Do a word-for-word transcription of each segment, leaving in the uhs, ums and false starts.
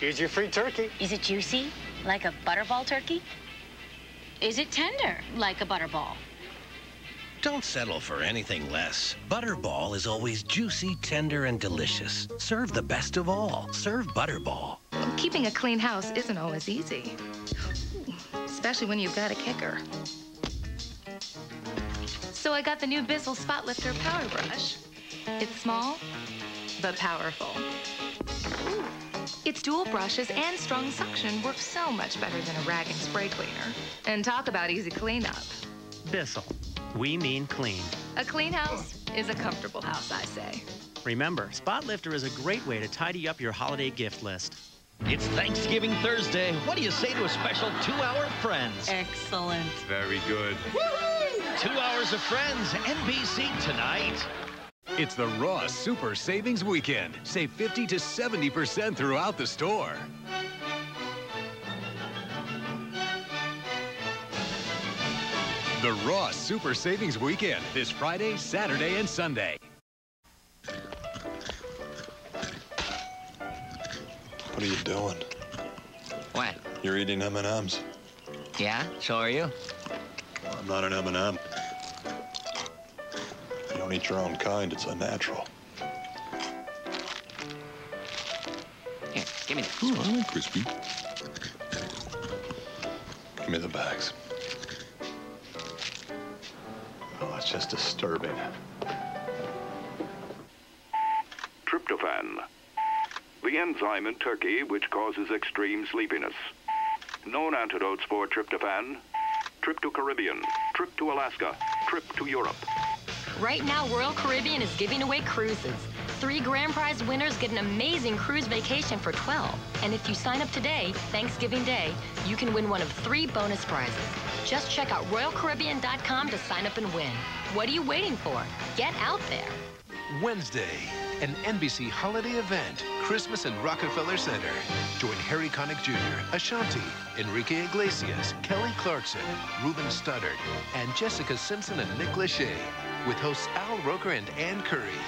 Here's your free turkey. Is it juicy, like a Butterball turkey? Is it tender, like a Butterball? Don't settle for anything less. Butterball is always juicy, tender, and delicious. Serve the best of all. Serve Butterball. Well, keeping a clean house isn't always easy, especially when you've got a kicker. So I got the new Bissell Spotlifter Power Brush. It's small, but powerful. Ooh. Its dual brushes and strong suction work so much better than a rag and spray cleaner. And talk about easy cleanup. Bissell. We mean clean. A clean house is a comfortable house, I say. Remember, Spotlifter is a great way to tidy up your holiday gift list. It's Thanksgiving Thursday. What do you say to a special two-hour Friends? Excellent. Very good. Woo-hoo! Two hours of Friends, N B C tonight. It's the Ross Super Savings Weekend. Save fifty to seventy percent throughout the store. The Ross Super Savings Weekend, this Friday, Saturday, and Sunday. What are you doing? What? You're eating M and M's. Yeah, so are you. Well, I'm not an M and M. You don't eat your own kind, it's unnatural. Here, give me that. Ooh, I like crispy. Give me the bags. It's just disturbing. Tryptophan, the enzyme in turkey which causes extreme sleepiness. Known antidotes for tryptophan: trip to Caribbean, trip to Alaska, trip to Europe. Right now, Royal Caribbean is giving away cruises. Three grand prize winners get an amazing cruise vacation for twelve. And if you sign up today, Thanksgiving Day, you can win one of three bonus prizes. Just check out royal caribbean dot com to sign up and win. What are you waiting for? Get out there. Wednesday, an N B C holiday event, Christmas in Rockefeller Center. Join Harry Connick Junior, Ashanti, Enrique Iglesias, Kelly Clarkson, Reuben Studdard, and Jessica Simpson and Nick Lachey, with hosts Al Roker and Ann Curry.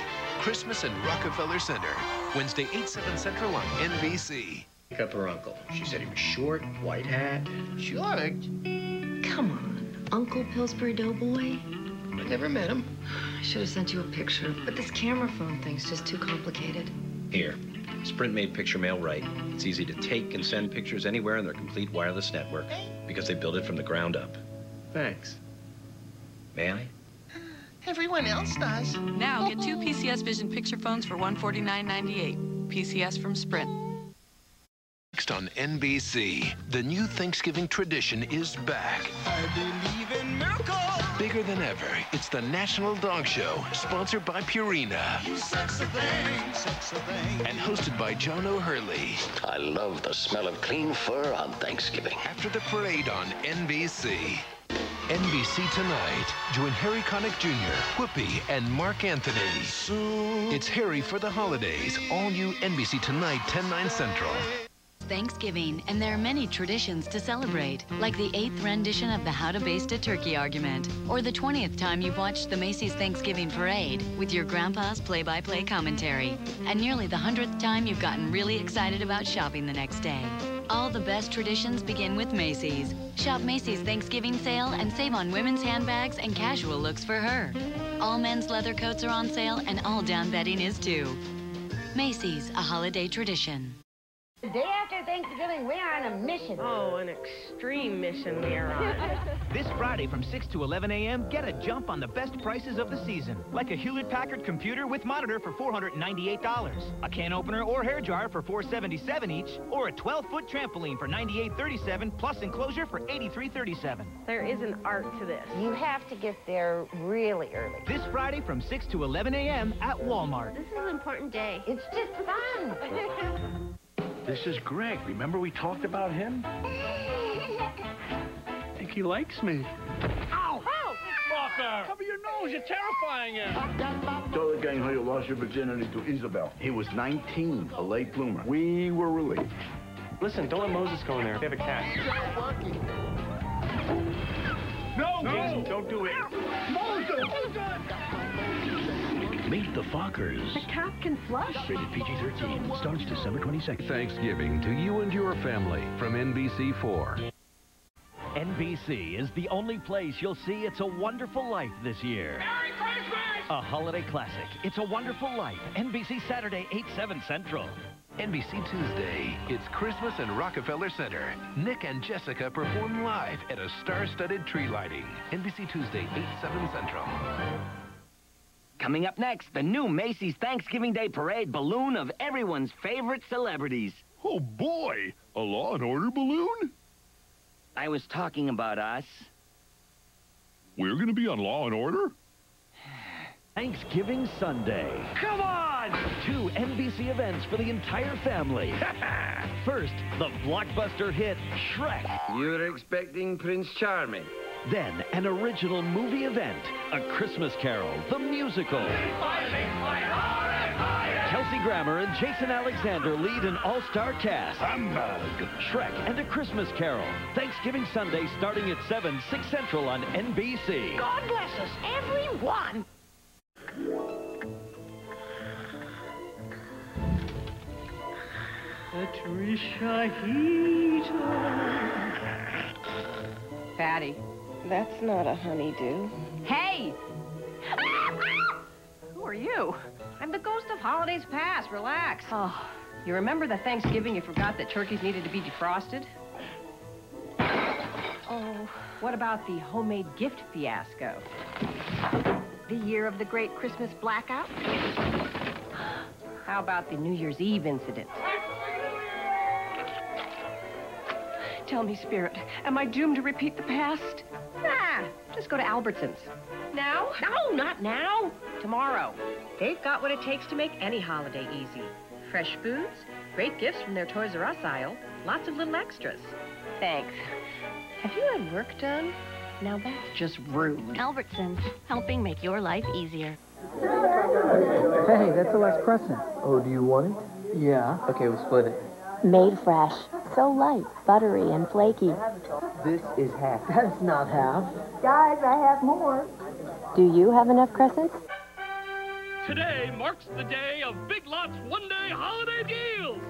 Christmas in Rockefeller Center, Wednesday, eight, seven Central on N B C. Pick up her uncle. She said he was short, white hat, short. Come on, Uncle Pillsbury Doughboy? I never met him. I should have sent you a picture, but this camera phone thing's just too complicated. Here, Sprint made picture mail right. It's easy to take and send pictures anywhere in their complete wireless network because they built it from the ground up. Thanks. May I? Everyone else does. Now get two P C S Vision picture phones for one forty-nine ninety-eight. P C S from Sprint. Next on N B C, the new Thanksgiving tradition is back. I believe in miracles. Bigger than ever, it's the National Dog Show, sponsored by Purina. You sexy thing, sexy thing. And hosted by John O'Hurley. I love the smell of clean fur on Thanksgiving. After the parade on N B C. N B C Tonight. Join Harry Connick Junior, Whoopi, and Mark Anthony. It's Harry for the Holidays. All new N B C Tonight, ten, nine Central. Thanksgiving, and there are many traditions to celebrate, like the eighth rendition of the How to Baste a Turkey argument, or the twentieth time you've watched the Macy's Thanksgiving Parade with your grandpa's play-by-play commentary, and nearly the hundredth time you've gotten really excited about shopping the next day. All the best traditions begin with Macy's. Shop Macy's Thanksgiving sale and save on women's handbags and casual looks for her. All men's leather coats are on sale, and all down bedding is too. Macy's, a holiday tradition. The day after Thanksgiving, we are on a mission. Oh, an extreme mission we are on. This Friday from six to eleven a m, get a jump on the best prices of the season. Like a Hewlett-Packard computer with monitor for four hundred ninety-eight dollars, a can opener or hair jar for four hundred seventy-seven dollars each, or a twelve-foot trampoline for ninety-eight dollars and thirty-seven cents, plus enclosure for eighty-three dollars and thirty-seven cents. There is an art to this. You have to get there really early. This Friday from six to eleven a m at Walmart. This is an important day. It's just fun. This is Greg. Remember we talked about him? I think he likes me. Ow! Ow! Fucker! Cover your nose. You're terrifying him. Tell the gang how you lost your virginity to Isabel. He was nineteen, a late bloomer. We were relieved. Listen, don't let Moses go in there. They have a cat. No! No! Don't do it. Moses! Meet the Fockers. The top can flush. Rated P G thirteen. Starts December twenty-second. Thanksgiving to you and your family from N B C four. N B C is the only place you'll see It's a Wonderful Life this year. Merry Christmas! A holiday classic. It's a Wonderful Life. N B C Saturday, eight, seven Central. N B C Tuesday, it's Christmas in Rockefeller Center. Nick and Jessica perform live at a star-studded tree lighting. N B C Tuesday, eight, seven Central. Coming up next, the new Macy's Thanksgiving Day Parade balloon of everyone's favorite celebrities. Oh, boy! A Law and Order balloon? I was talking about us. We're going to be on Law and Order? Thanksgiving Sunday. Come on! Two N B C events for the entire family. First, the blockbuster hit, Shrek. You were expecting Prince Charming. Then, an original movie event, A Christmas Carol, the musical. I sing my heart and my head. Kelsey Grammer and Jason Alexander lead an all-star cast. Humbug. Shrek and A Christmas Carol. Thanksgiving Sunday, starting at seven, six Central on N B C. God bless us, everyone. Patricia Heaton. Patty, that's not a honeydew. Hey! Who are you? I'm the ghost of holidays past. Relax. Oh, you remember the Thanksgiving you forgot that turkeys needed to be defrosted? Oh, what about the homemade gift fiasco? The year of the great Christmas blackout? How about the New Year's Eve incident? Tell me, Spirit, am I doomed to repeat the past? Nah, just go to Albertsons. Now? No, not now. Tomorrow. They've got what it takes to make any holiday easy. Fresh foods, great gifts from their Toys R Us aisle, lots of little extras. Thanks. Have you had work done? Now that's just rude. Albertsons, helping make your life easier. Hey, that's the last crescent. Oh, do you want it? Yeah. Okay, we'll split it. Made fresh. So light, buttery, and flaky. This is half. That's not half. Guys, I have more. Do you have enough crescents? Today marks the day of Big Lots one-day holiday deals.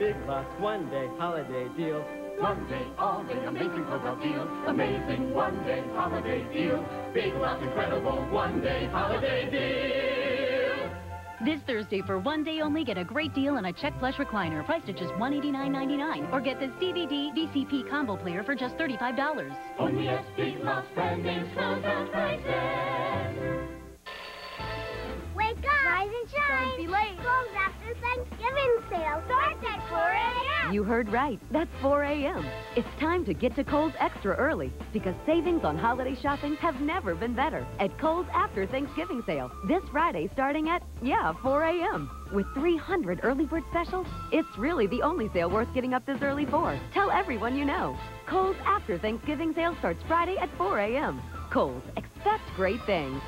Big Lots one-day holiday deals. One day, all day, amazing local deals. Amazing one-day holiday deals. Big Lots, incredible one-day holiday deals. This Thursday, for one day only, get a great deal on a Czech plush recliner, priced at just one hundred eighty-nine ninety-nine, or get this D V D D C P combo player for just thirty-five dollars. Only at Big Lots, brand names, closeout prices. Wake up! Rise and shine! Don't be late! Close after Thanksgiving sale. Starts at four a m You heard right. That's four a m It's time to get to Kohl's extra early, because savings on holiday shopping have never been better at Kohl's after Thanksgiving sale. This Friday starting at, yeah, four a m With three hundred early bird specials, it's really the only sale worth getting up this early for. Tell everyone you know. Kohl's after Thanksgiving sale starts Friday at four a m Kohl's. Expect great things.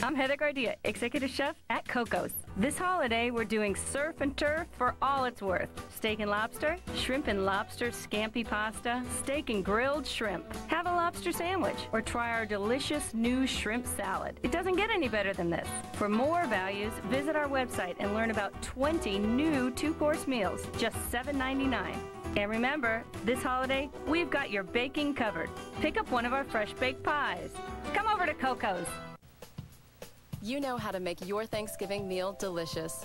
I'm Heather Gardia, Executive Chef at Coco's. This holiday, we're doing surf and turf for all it's worth. Steak and lobster, shrimp and lobster scampi pasta, steak and grilled shrimp. Have a lobster sandwich or try our delicious new shrimp salad. It doesn't get any better than this. For more values, visit our website and learn about twenty new two-course meals, just seven ninety-nine. And remember, this holiday, we've got your baking covered. Pick up one of our fresh baked pies. Come over to Coco's. You know how to make your Thanksgiving meal delicious.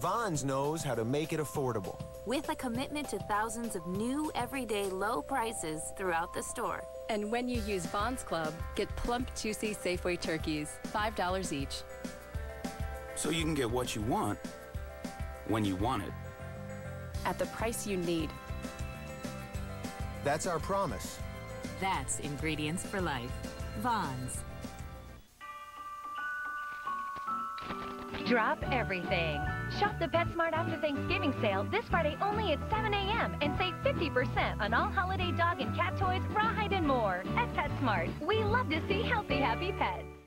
Vons knows how to make it affordable. With a commitment to thousands of new, everyday low prices throughout the store. And when you use Vons Club, get plump, juicy Safeway turkeys, five dollars each. So you can get what you want, when you want it. At the price you need. That's our promise. That's Ingredients for Life. Vons. Drop everything. Shop the PetSmart after Thanksgiving sale this Friday only at seven a m and save fifty percent on all holiday dog and cat toys, rawhide, and more. At PetSmart, we love to see healthy, happy pets.